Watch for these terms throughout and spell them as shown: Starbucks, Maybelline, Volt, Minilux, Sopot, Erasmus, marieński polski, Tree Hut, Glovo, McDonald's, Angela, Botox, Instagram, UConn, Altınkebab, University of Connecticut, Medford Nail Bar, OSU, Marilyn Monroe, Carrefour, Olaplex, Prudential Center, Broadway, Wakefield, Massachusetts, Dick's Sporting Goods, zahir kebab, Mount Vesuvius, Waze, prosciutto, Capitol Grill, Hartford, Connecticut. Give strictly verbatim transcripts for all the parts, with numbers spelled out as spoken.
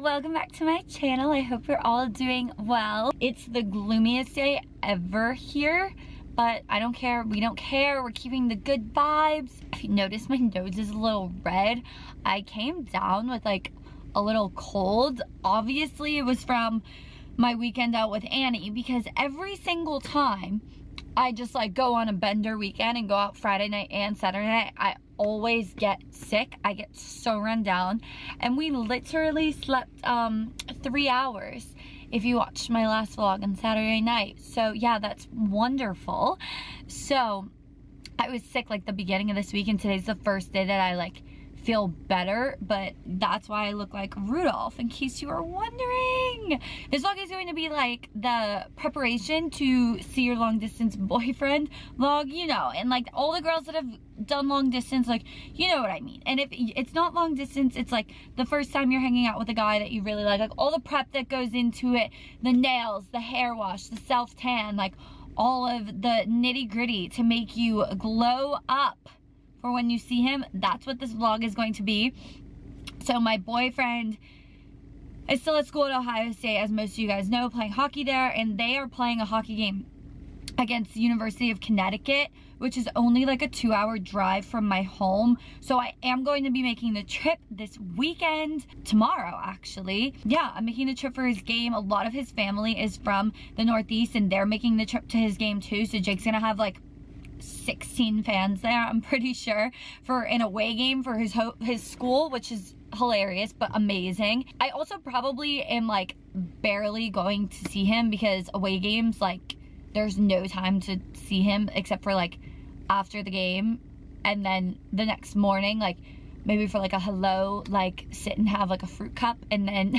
welcome back to my channel. I hope you're all doing well. It's the gloomiest day ever here, but I don't care. We don't care. We're keeping the good vibes. If you notice, my nose is a little red. I came down with like a little cold. Obviously, it was from my weekend out with Annie, because every single time I just like go on a bender weekend and go out Friday night and Saturday night, I always get sick. I get so run down, and we literally slept um, three hours if you watched my last vlog on Saturday night. So yeah, that's wonderful. So I was sick like the beginning of this week, and today's the first day that I like feel better, but that's why I look like Rudolph, in case you are wondering. This vlog is going to be like the preparation to see your long distance boyfriend vlog, you know, and like all the girls that have done long distance, like, you know what I mean. And if it's not long distance, it's like the first time you're hanging out with a guy that you really like, like all the prep that goes into it, the nails, the hair wash, the self tan, like all of the nitty gritty to make you glow up for when you see him. That's what this vlog is going to be. So my boyfriend is still at school at Ohio State, as most of you guys know, playing hockey there, and they are playing a hockey game against the University of Connecticut, which is only like a two hour drive from my home. So I am going to be making the trip this weekend, tomorrow actually. Yeah, I'm making the trip for his game. A lot of his family is from the Northeast, and they're making the trip to his game too. So Jake's gonna have like sixteen fans there, I'm pretty sure, for an away game for his ho his school, which is hilarious but amazing. I also probably am like barely going to see him, because away games, like, there's no time to see him except for like after the game, and then the next morning, like maybe for like a hello, like sit and have like a fruit cup, and then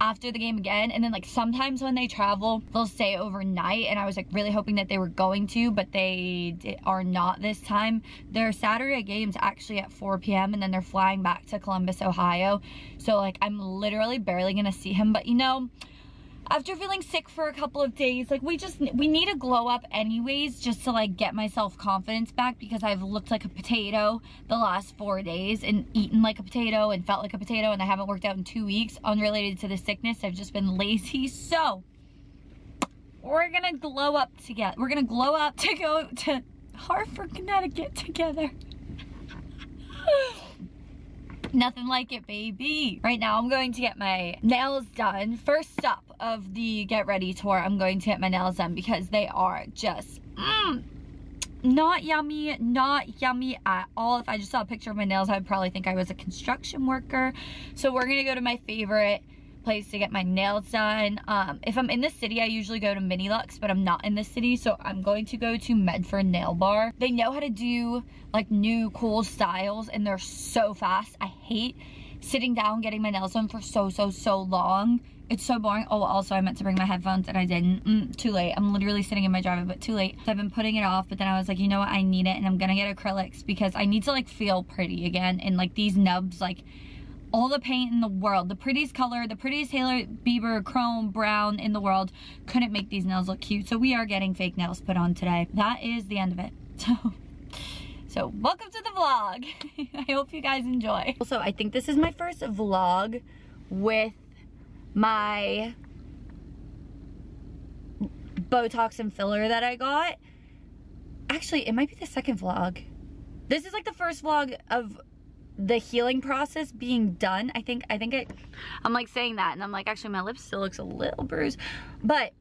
after the game again. And then like sometimes when they travel, they'll stay overnight, and I was like really hoping that they were going to, but they are not this time. Their Saturday game's actually at four p m and then they're flying back to Columbus, Ohio. So like I'm literally barely gonna see him, but you know, after feeling sick for a couple of days, like we just, we need a glow up anyways, just to like get my self-confidence back, because I've looked like a potato the last four days and eaten like a potato and felt like a potato, and I haven't worked out in two weeks, unrelated to the sickness. I've just been lazy. So we're gonna glow up together. We're gonna glow up to go to Hartford, Connecticut together. Nothing like it, baby. Right now I'm going to get my nails done. First stop of the get ready tour, I'm going to get my nails done, because they are just mm, not yummy, not yummy at all. If I just saw a picture of my nails, I'd probably think I was a construction worker. So we're gonna go to my favorite place to get my nails done. Um, if I'm in the city, I usually go to Minilux, but I'm not in the city, so I'm going to go to Medford Nail Bar. They know how to do like new cool styles, and they're so fast. I hate sitting down getting my nails done for so so so long. It's so boring. Oh, also I meant to bring my headphones and I didn't. Mm, too late. I'm literally sitting in my driveway, but too late. So I've been putting it off, but then I was like, you know what, I need it, and I'm gonna get acrylics, because I need to like feel pretty again. And like these nubs, like all the paint in the world, the prettiest color, the prettiest Taylor Bieber chrome brown in the world couldn't make these nails look cute. So we are getting fake nails put on today. That is the end of it. So, so welcome to the vlog. I hope you guys enjoy. Also, I think this is my first vlog with my Botox and filler that I got. Actually, it might be the second vlog. This is like the first vlog of the healing process being done. I think I think it I'm like saying that, and I'm like, actually my lip still looks a little bruised, but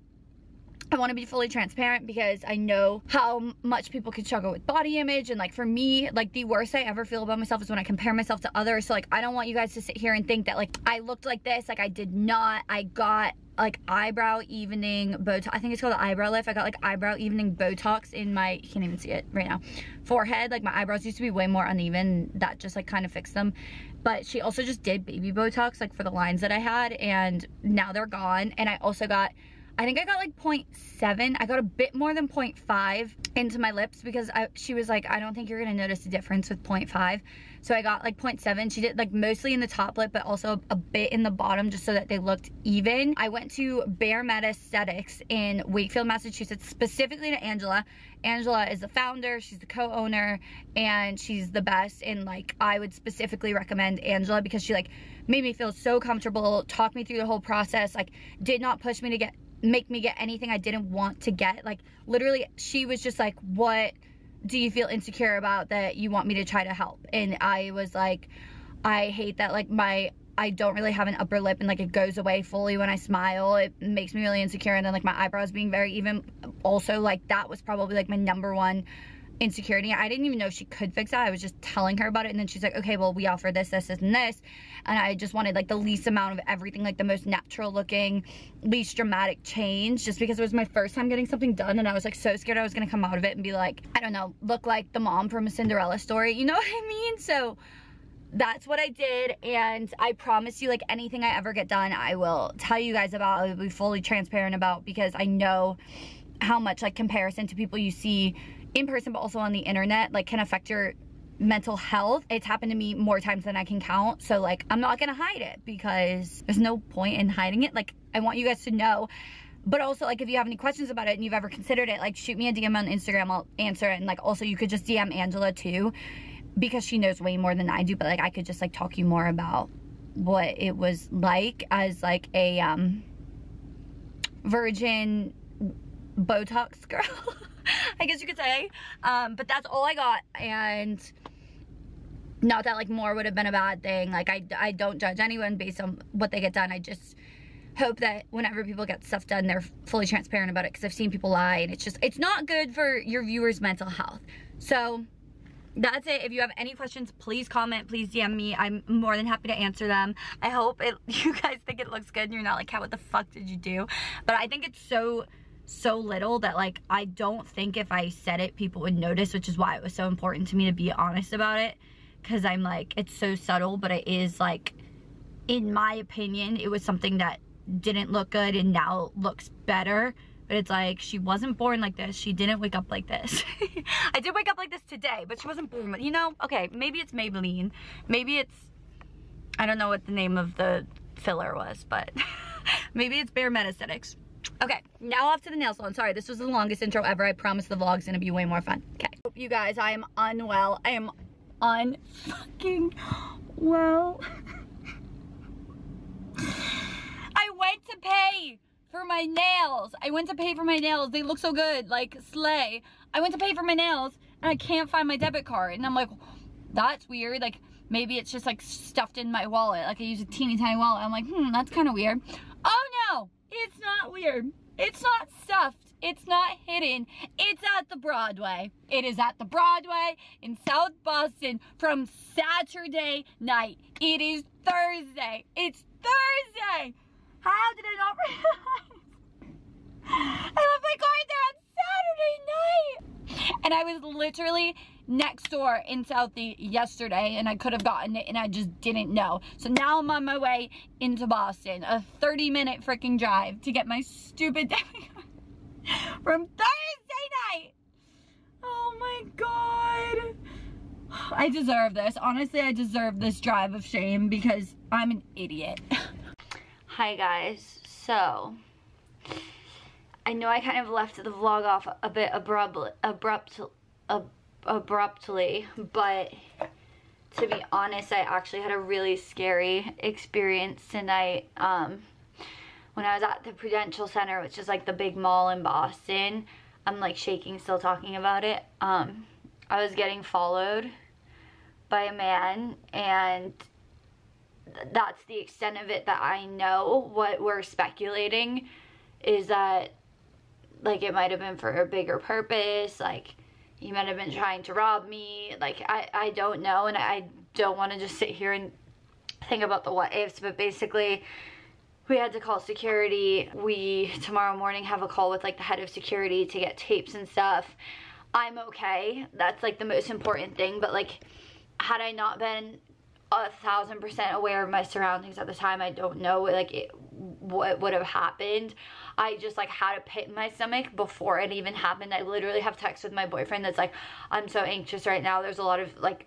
I want to be fully transparent, because I know how much people can struggle with body image. And like for me, like the worst I ever feel about myself is when I compare myself to others. So like I don't want you guys to sit here and think that like I looked like this, like I did not. I got like eyebrow evening Botox. I think it's called the eyebrow lift. I got like eyebrow evening Botox in my, you can't even see it right now, forehead. Like my eyebrows used to be way more uneven. That just like kind of fixed them. But she also just did baby Botox like for the lines that I had, and now they're gone. And I also got I think I got like zero point seven. I got a bit more than zero point five into my lips because I, she was like, I don't think you're going to notice the difference with zero point five. So I got like zero point seven. She did like mostly in the top lip, but also a bit in the bottom just so that they looked even. I went to Bare Aesthetics in Wakefield, Massachusetts, specifically to Angela. Angela is the founder. She's the co-owner and she's the best. And like, I would specifically recommend Angela because she like made me feel so comfortable, talked me through the whole process, like did not push me to get, make me get anything I didn't want to get. Like literally she was just like, what do you feel insecure about that you want me to try to help? And I was like, I hate that like my, I don't really have an upper lip and like it goes away fully when I smile. It makes me really insecure. And then like my eyebrows being very even also, like that was probably like my number one insecurity. I didn't even know she could fix that. I was just telling her about it and then she's like, okay, well we offer this, this, this, and this. And I just wanted like the least amount of everything, like the most natural looking, least dramatic change, just because it was my first time getting something done and I was like so scared I was gonna come out of it and be like, I don't know, look like the mom from a Cinderella story, you know what I mean? So that's what I did, and I promise you like anything I ever get done I will tell you guys about. I will be fully transparent about because I know how much like comparison to people you see in person but also on the internet like can affect your mental health. It's happened to me more times than I can count, so like I'm not gonna hide it because there's no point in hiding it. Like I want you guys to know, but also like if you have any questions about it and you've ever considered it, like shoot me a D M on Instagram, I'll answer it. And like also you could just D M Angela too because she knows way more than I do, but like I could just like talk you more about what it was like as like a um virgin Botox girl. I guess you could say, um, but that's all I got. And not that like more would have been a bad thing. Like I, I don't judge anyone based on what they get done. I just hope that whenever people get stuff done, they're fully transparent about it because I've seen people lie and it's just, it's not good for your viewers' mental health. So that's it. If you have any questions, please comment, please D M me. I'm more than happy to answer them. I hope it, you guys think it looks good and you're not like, how, what the fuck did you do? But I think it's so so little that like I don't think if I said it people would notice, which is why it was so important to me to be honest about it because I'm like, it's so subtle, but it is like, in my opinion, it was something that didn't look good and now looks better. But it's like, she wasn't born like this. She didn't wake up like this. I did wake up like this today, but she wasn't born, you know? Okay, maybe it's Maybelline, maybe it's, I don't know what the name of the filler was, but maybe it's Bare Aesthetics. Okay, now off to the nail salon. Sorry, this was the longest intro ever. I promise the vlog's gonna be way more fun. Okay. Hope you guys, I am unwell. I am unfucking well. I went to pay for my nails. I went to pay for my nails. They look so good, like slay. I went to pay for my nails and I can't find my debit card. And I'm like, that's weird. Like maybe it's just like stuffed in my wallet. Like I use a teeny tiny wallet. I'm like, hmm, that's kind of weird. Oh no. It's not weird. It's not stuffed. It's not hidden. It's at the Broadway. It is at the Broadway in South Boston from Saturday night. It is Thursday. It's Thursday. How did I not realize? I left my card there on Saturday night. And I was literally next door in Southie yesterday and I could have gotten it and I just didn't know. So now I'm on my way into Boston, a thirty minute freaking drive to get my stupid debit card from Thursday night. Oh my God. I deserve this. Honestly, I deserve this drive of shame because I'm an idiot. Hi guys, so I know I kind of left the vlog off a bit abruptly, abrupt, ab abruptly, but to be honest, I actually had a really scary experience tonight. Um, when I was at the Prudential Center, which is like the big mall in Boston, I'm like shaking still talking about it. Um, I was getting followed by a man, and th that's the extent of it that I know. What we're speculating is that like it might have been for a bigger purpose, like he might have been trying to rob me. Like, I, I don't know, and I don't want to just sit here and think about the what ifs, but basically, we had to call security. We, tomorrow morning, have a call with, like, the head of security to get tapes and stuff. I'm okay. That's, like, the most important thing, but, like, had I not been a thousand percent aware of my surroundings at the time, I don't know, like, it, what would have happened. I just like had a pit in my stomach before it even happened. I literally have texts with my boyfriend that's like, I'm so anxious right now. There's a lot of like,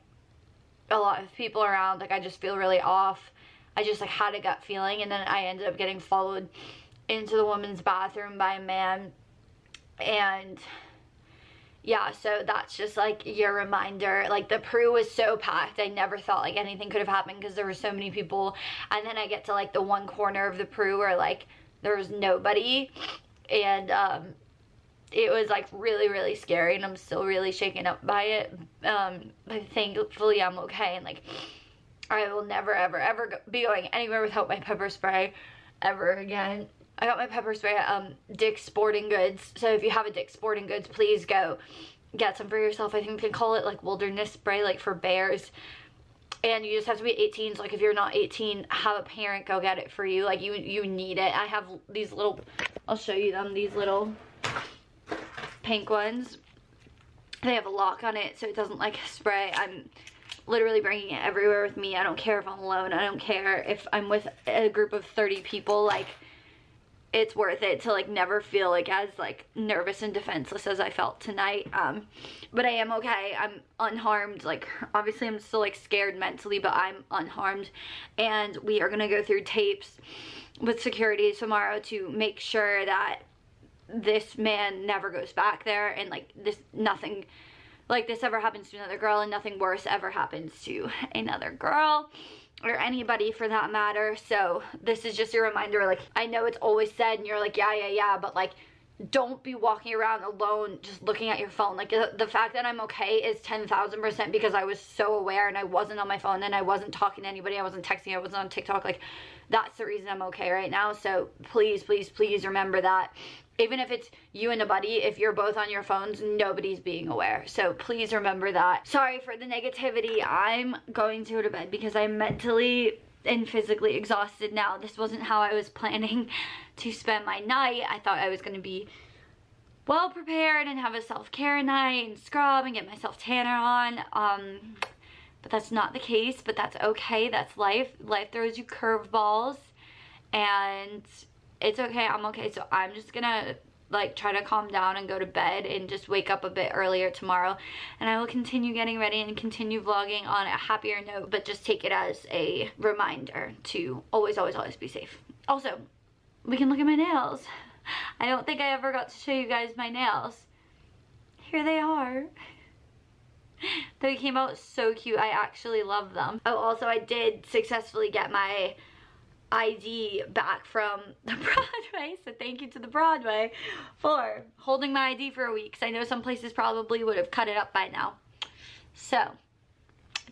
a lot of people around. Like I just feel really off. I just like had a gut feeling, and then I ended up getting followed into the women's bathroom by a man. And yeah, so that's just like your reminder. Like the Prue was so packed, I never thought like anything could have happened because there were so many people. And then I get to like the one corner of the Prue where like there was nobody, and um it was like really really scary, and I'm still really shaken up by it. Um but thankfully I'm okay, and like I will never ever ever go be going anywhere without my pepper spray ever again. I got my pepper spray at um, Dick's Sporting Goods. So if you have a Dick's Sporting Goods, please go get some for yourself. I think they call it like wilderness spray, like for bears. And you just have to be eighteen. So like if you're not eighteen, have a parent go get it for you. Like you, you need it. I have these little, I'll show you them, these little pink ones. They have a lock on it so it doesn't like spray. I'm literally bringing it everywhere with me. I don't care if I'm alone. I don't care if I'm with a group of thirty people. Like, it's worth it to like never feel like as like nervous and defenseless as I felt tonight. Um but I am okay. I'm unharmed. Like obviously I'm still like scared mentally, but I'm unharmed, and we are gonna go through tapes with security tomorrow to make sure that this man never goes back there, and like this nothing like this ever happens to another girl, and nothing worse ever happens to another girl or anybody for that matter. So this is just a reminder. Like I know it's always said and you're like yeah yeah yeah, but like don't be walking around alone just looking at your phone. Like the fact that I'm okay is ten thousand percent because I was so aware, and I wasn't on my phone, and I wasn't talking to anybody, I wasn't texting, I wasn't on TikTok. Like that's the reason I'm okay right now. So please please please remember that. Even if it's you and a buddy, if you're both on your phones, nobody's being aware. So please remember that. Sorry for the negativity. I'm going to go to bed because I'm mentally and physically exhausted now. This wasn't how I was planning to spend my night. I thought I was going to be well prepared and have a self-care night and scrub and get myself tanner on. Um, but that's not the case. But that's okay. That's life. Life throws you curveballs. And it's okay, I'm okay. So I'm just gonna like try to calm down and go to bed and just wake up a bit earlier tomorrow, and I will continue getting ready and continue vlogging on a happier note, but just take it as a reminder to always always always be safe. Also, we can look at my nails. I don't think I ever got to show you guys my nails. Here they are. They came out so cute. I actually love them. Oh, also I did successfully get my I D back from the Broadway, so thank you to the Broadway for holding my I D for a week, because I know some places probably would have cut it up by now. So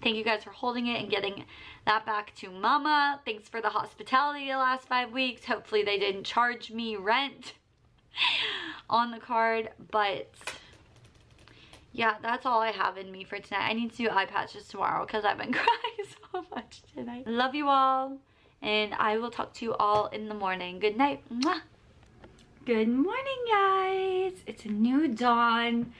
thank you guys for holding it and getting that back to mama. Thanks for the hospitality the last five weeks. Hopefully they didn't charge me rent on the card. But yeah, that's all I have in me for tonight. I need to do eye patches tomorrow because I've been crying so much tonight. Love you all, and I will talk to you all in the morning. Good night. Mwah. Good morning, guys. It's a new dawn.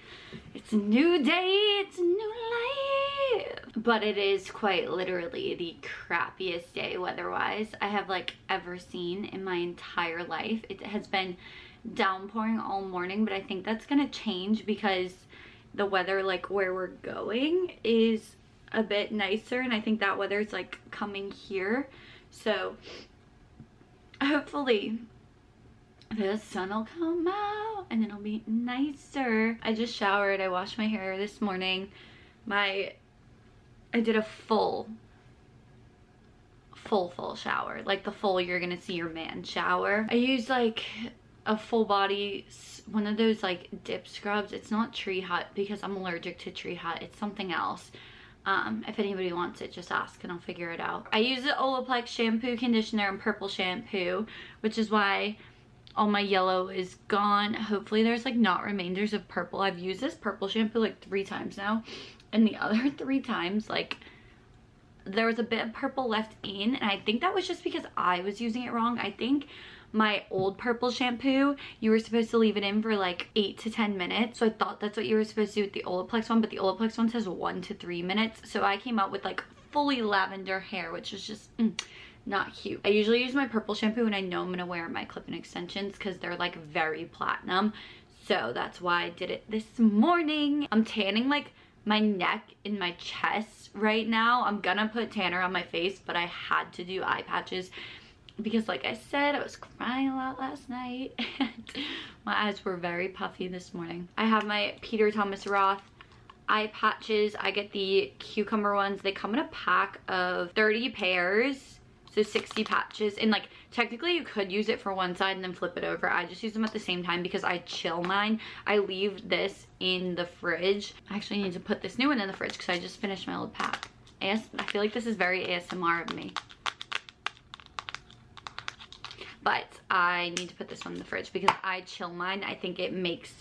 It's a new day. It's a new life. But it is quite literally the crappiest day weather-wise I have like ever seen in my entire life. It has been downpouring all morning, but I think that's going to change because the weather like where we're going is a bit nicer, and I think that weather is like coming here. So hopefully the sun will come out and it'll be nicer. I just showered. I washed my hair this morning. My, I did a full, full, full shower. Like the full, you're going to see your man shower. I used like a full body, one of those like dip scrubs. It's not Tree Hut because I'm allergic to Tree Hut. It's something else. Um, if anybody wants it, just ask and I'll figure it out. I use the Olaplex shampoo, conditioner, and purple shampoo, which is why all my yellow is gone. Hopefully there's like not remainders of purple. I've used this purple shampoo like three times now, and the other three times like there was a bit of purple left in, and I think that was just because I was using it wrong. I think my old purple shampoo, you were supposed to leave it in for like eight to ten minutes. So I thought that's what you were supposed to do with the Olaplex one, but the Olaplex one says one to three minutes. So I came out with like fully lavender hair, which is just mm, not cute. I usually use my purple shampoo when I know I'm gonna wear my clip-in extensions because they're like very platinum. So that's why I did it this morning. I'm tanning like my neck and my chest right now. I'm gonna put tanner on my face, but I had to do eye patches because like I said, I was crying a lot last night and my eyes were very puffy this morning. I have my Peter Thomas Roth eye patches. I get the cucumber ones. They come in a pack of thirty pairs, so sixty patches. And like technically you could use it for one side and then flip it over. I just use them at the same time because I chill mine. I leave this in the fridge. I actually need to put this new one in the fridge because I just finished my old pack. As I feel like this is very A S M R of me. But I need to put this one in the fridge because I chill mine. I think it makes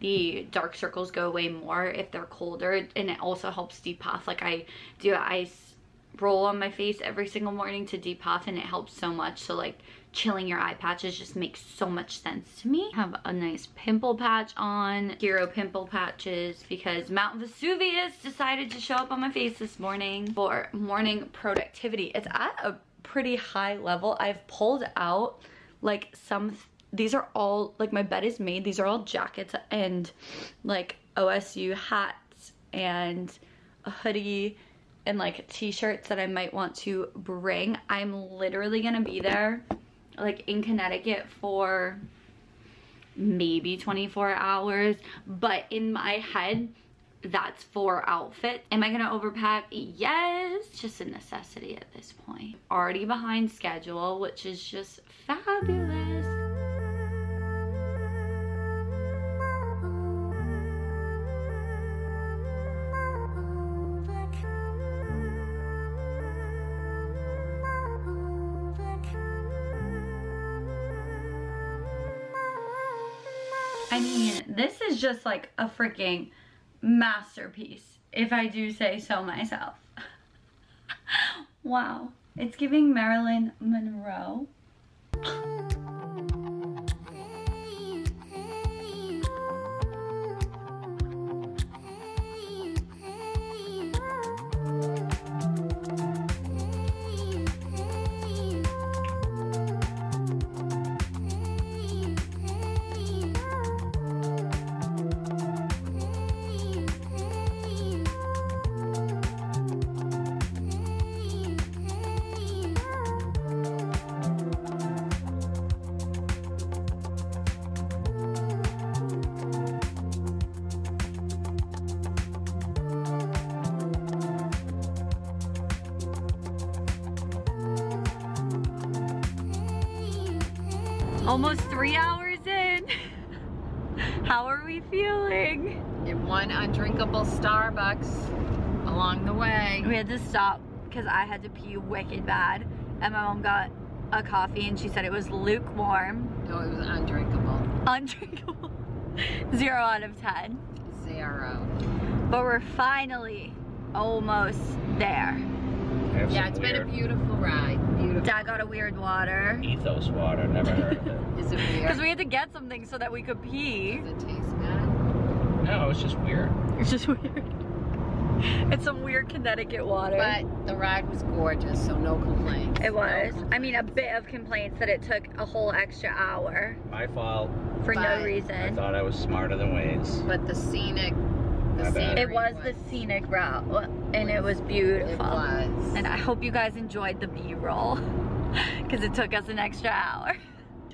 the dark circles go away more if they're colder. And it also helps depuff. Like I do an ice roll on my face every single morning to depuff. And it helps so much. So like chilling your eye patches just makes so much sense to me. I have a nice pimple patch on. Hero pimple patches. Because Mount Vesuvius decided to show up on my face this morning. For morning productivity. It's at a pretty high level. I've pulled out like some th these are all like my bed is made. These are all jackets and like O S U hats and a hoodie and like t-shirts that I might want to bring. I'm literally gonna be there like in Connecticut for maybe twenty-four hours, but in my head that's four outfits. Am I gonna overpack? Yes, just a necessity at this point. Already behind schedule, which is just fabulous. I mean, this is just like a freaking masterpiece, if I do say so myself. Wow, it's giving Marilyn Monroe. Almost three hours in. How are we feeling? And one undrinkable Starbucks along the way. We had to stop because I had to pee wicked bad. And my mom got a coffee and she said it was lukewarm. No, it was undrinkable. Undrinkable. Zero out of ten. Zero. But we're finally almost there. Yeah, it's weird. Been a beautiful ride. Beautiful. Dad got a weird water. Ethos water, never heard of it. Is it weird? Because we had to get something so that we could pee. Does it taste bad? No, it's just weird. It's just weird. It's some weird Connecticut water. But the ride was gorgeous, so no complaints. It was. No complaints. I mean, a bit of complaints that it took a whole extra hour. My fault. For but no reason. I thought I was smarter than Waze. But the scenic... It was the scenic route and it was beautiful. It was. And I hope you guys enjoyed the B-roll because it took us an extra hour.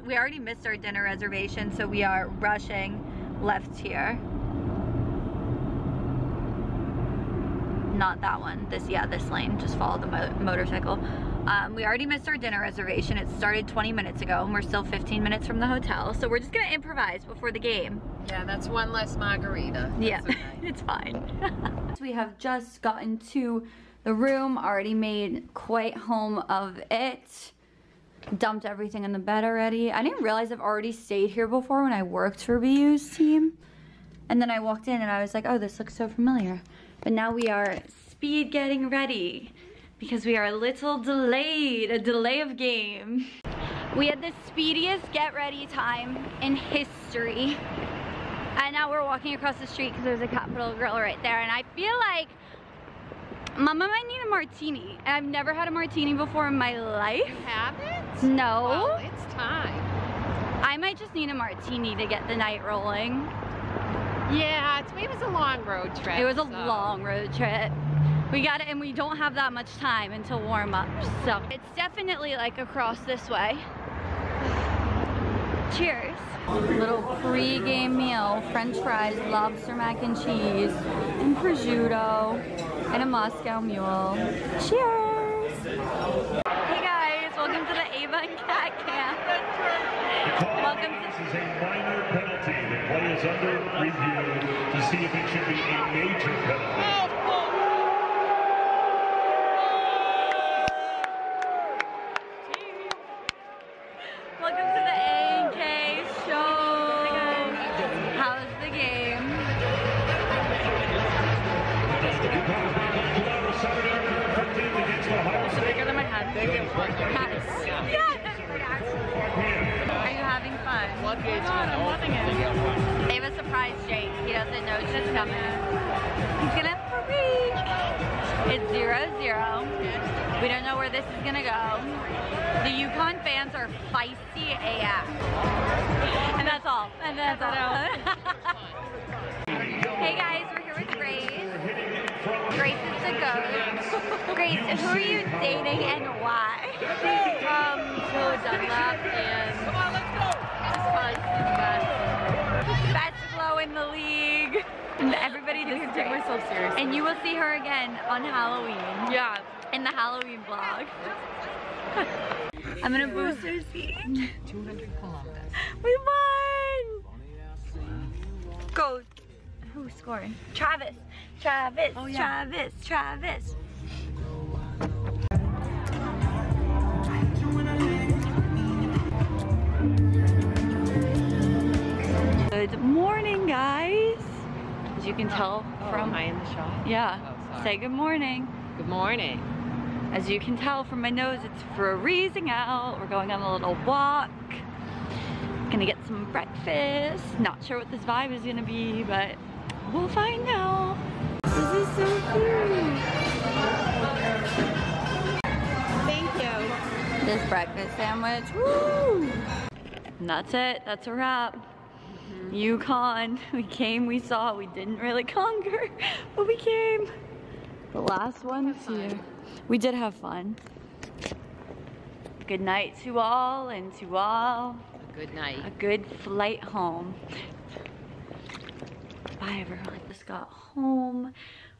We already missed our dinner reservation, so we are rushing left here. Not that one. This, yeah, this lane. Just follow the mo motorcycle. Um, we already missed our dinner reservation. It started twenty minutes ago and we're still fifteen minutes from the hotel. So we're just going to improvise before the game. Yeah, that's one less margarita. That's yeah, okay. It's fine. We have just gotten to the room, already made quite home of it. Dumped everything in the bed already. I didn't realize I've already stayed here before when I worked for B U's team. And then I walked in and I was like, oh, this looks so familiar. But now we are speed getting ready because we are a little delayed, a delay of game. We had the speediest get ready time in history. And now we're walking across the street because there's a Capitol Grill right there. And I feel like Mama might need a martini. And I've never had a martini before in my life. You haven't? No. Well, it's time. I might just need a martini to get the night rolling. Yeah, it's, it was a long road trip. It was a so. long road trip. We got it, and we don't have that much time until warm up, so. It's definitely like across this way. Cheers. Little pre-game meal, french fries, lobster mac and cheese, and prosciutto, and a Moscow mule. Cheers. Hey guys, welcome to the Ava and Cat Camp. Welcome to- This is a minor penalty. The play is under review to see if it should be a major penalty. And you will see her again on Halloween. Yeah. In the Halloween vlog. I'm gonna boost her seat. two hundred Columbus. We won! Go. Who's scoring? Travis. Travis. Oh, yeah. Travis. Travis. Good morning, guys. As you can tell from my oh, in the shot. Yeah. Oh, say good morning. Good morning. As you can tell from my nose, it's freezing out. We're going on a little walk. Gonna get some breakfast. Not sure what this vibe is gonna be, but we'll find out. This is so cute. Thank you. This breakfast sandwich. Woo! And that's it. That's a wrap. UConn, we came, we saw, we didn't really conquer, but we came. The last one here. We did have fun. Good night to all and to all. A good night. A good flight home. Bye everyone. Just got home.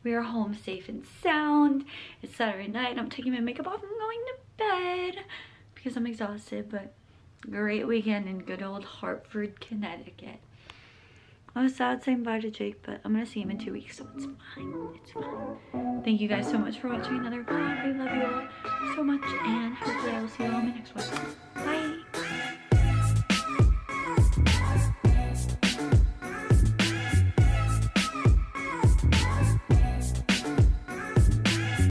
We are home safe and sound. It's Saturday night and I'm taking my makeup off and going to bed because I'm exhausted, but great weekend in good old Hartford, Connecticut. I was sad saying bye to Jake, but I'm gonna see him in two weeks, so it's fine, it's fine. Thank you guys so much for watching another vlog. I love you all so much, and hopefully I will see you all in my next one. Bye!